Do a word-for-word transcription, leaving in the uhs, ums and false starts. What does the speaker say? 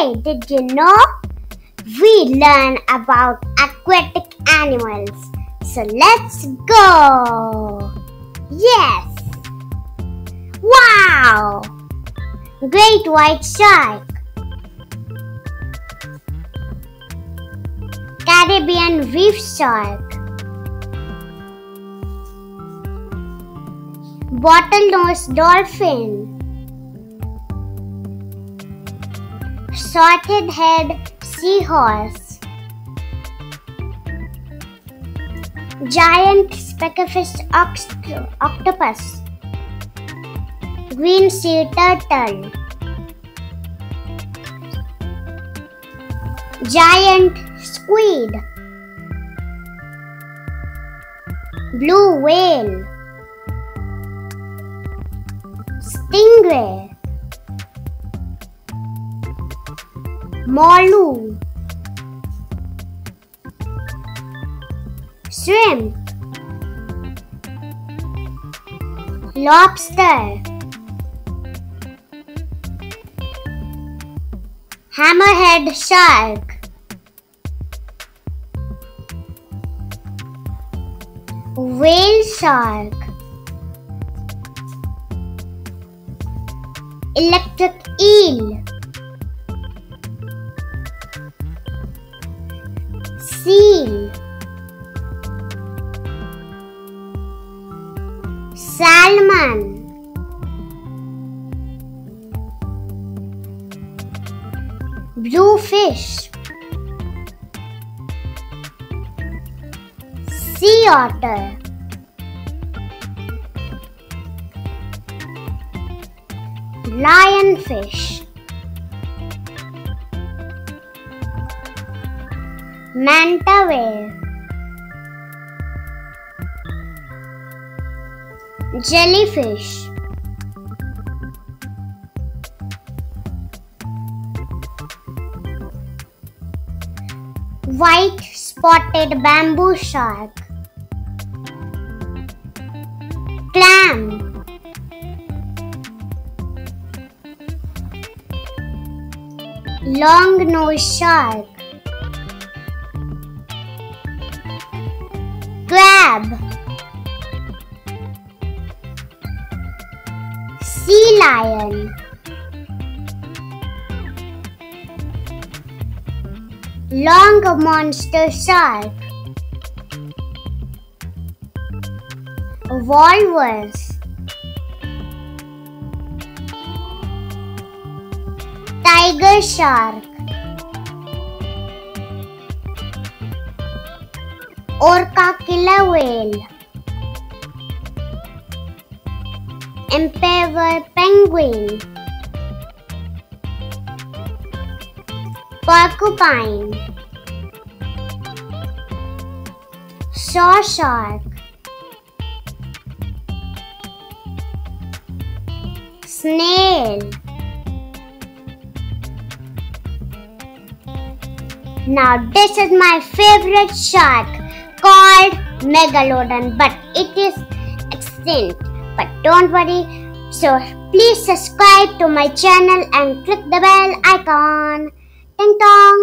Hey, did you know? We learn about aquatic animals. So let's go! Yes! Wow! Great white shark. Caribbean reef shark. Bottlenose dolphin. Shorted head seahorse. Giant speckfish octopus. Green sea turtle. Giant squid. Blue whale. Stingray. Mollu. Shrimp. Lobster. Hammerhead shark. Whale shark. Electric eel. Seal. Salmon. Blue fish. Sea otter. Lionfish. Manta whale. Jellyfish. White spotted bamboo shark. Clam. Long-nosed shark. Crab. Sea lion. Long monster shark. Walrus. Tiger shark. Orca killer whale. Emperor penguin. Porcupine. Saw shark. Snail. Now this is my favorite shark, called Megalodon, but it is extinct. But don't worry, so please subscribe to my channel and click the bell icon. Ding dong!